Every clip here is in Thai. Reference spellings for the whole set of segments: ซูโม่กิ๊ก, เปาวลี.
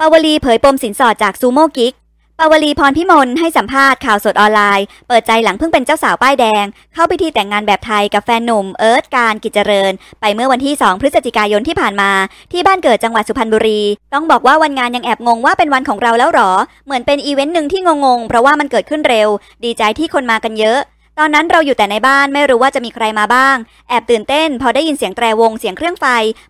ปวลีเผยปมสินสอดจากซูโม่กิ๊กปวลีพรพิมลให้สัมภาษณ์ข่าวสดออนไลน์เปิดใจหลังเพิ่งเป็นเจ้าสาวป้ายแดงเข้าพิธีแต่งงานแบบไทยกับแฟนหนุ่มเอิร์ธการกิจเจริญไปเมื่อวันที่2พฤศจิกายนที่ผ่านมาที่บ้านเกิดจังหวัดสุพรรณบุรีต้องบอกว่าวันงานยังแอบงงว่าเป็นวันของเราแล้วหรอเหมือนเป็นอีเวนต์หนึ่งที่งงเพราะว่ามันเกิดขึ้นเร็วดีใจที่คนมากันเยอะตอนนั้นเราอยู่แต่ในบ้านไม่รู้ว่าจะมีใครมาบ้างแอบตื่นเต้นพอได้ยินเสียงแตรวงเสียงเครื่องไฟ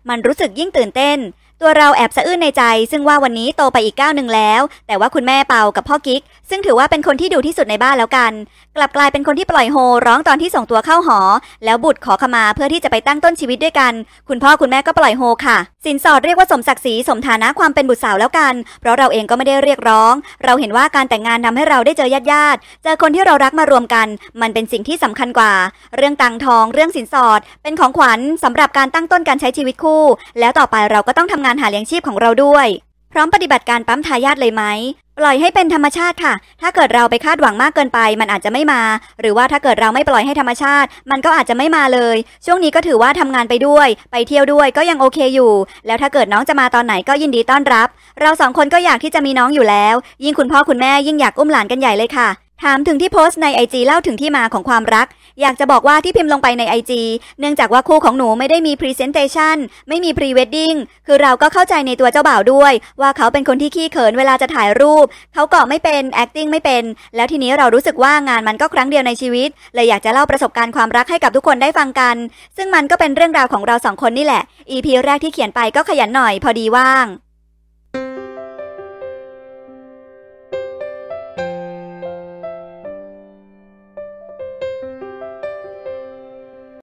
มันรู้สึกยิ่งตื่นเต้นตัวเราแอบสะอื้นในใจซึ่งว่าวันนี้โตไปอีกก้าวหนึ่งแล้วแต่ว่าคุณแม่เปากับพ่อกิ๊กซึ่งถือว่าเป็นคนที่ดุที่สุดในบ้านแล้วกันกลับกลายเป็นคนที่ปล่อยโฮร้องตอนที่ส่งตัวเข้าหอแล้วบุตรขอขมาเพื่อที่จะไปตั้งต้นชีวิตด้วยกันคุณพ่อคุณแม่ก็ปล่อยโฮค่ะสินสอดเรียกว่าสมศักดิ์ศรีสมฐานะความเป็นบุตรสาวแล้วกันเพราะเราเองก็ไม่ได้เรียกร้องเราเห็นว่าการแต่งงานทำให้เราได้เจอญาติเจอคนที่เรารักมารวมกันมันเป็นสิ่งที่สำคัญกว่าเรื่องตังทองเรื่องสินสอดเป็นของขวัญสำหรับการตั้งต้นการใช้ชีวิตคู่แล้วต่อไปเราก็ต้องทำงานหาเลี้ยงชีพของเราด้วยพร้อมปฏิบัติการปั๊มทายาทเลยไหมปล่อยให้เป็นธรรมชาติค่ะถ้าเกิดเราไปคาดหวังมากเกินไปมันอาจจะไม่มาหรือว่าถ้าเกิดเราไม่ปล่อยให้ธรรมชาติมันก็อาจจะไม่มาเลยช่วงนี้ก็ถือว่าทำงานไปด้วยไปเที่ยวด้วยก็ยังโอเคอยู่แล้วถ้าเกิดน้องจะมาตอนไหนก็ยินดีต้อนรับเราสองคนก็อยากที่จะมีน้องอยู่แล้วยิ่งคุณพ่อคุณแม่ยิ่งอยากอุ้มหลานกันใหญ่เลยค่ะถามถึงที่โพสต์ในไอจีเล่าถึงที่มาของความรักอยากจะบอกว่าที่พิมพ์ลงไปในไอจีเนื่องจากว่าคู่ของหนูไม่ได้มีพรีเซนเทชันไม่มีพรีเวดดิ้งคือเราก็เข้าใจในตัวเจ้าบ่าวด้วยว่าเขาเป็นคนที่ขี้เขินเวลาจะถ่ายรูปเขาเกาะไม่เป็น acting ไม่เป็นแล้วทีนี้เรารู้สึกว่างานมันก็ครั้งเดียวในชีวิตเลยอยากจะเล่าประสบการณ์ความรักให้กับทุกคนได้ฟังกันซึ่งมันก็เป็นเรื่องราวของเราสองคนนี่แหละ EP แรกที่เขียนไปก็ขยันหน่อยพอดีว่าง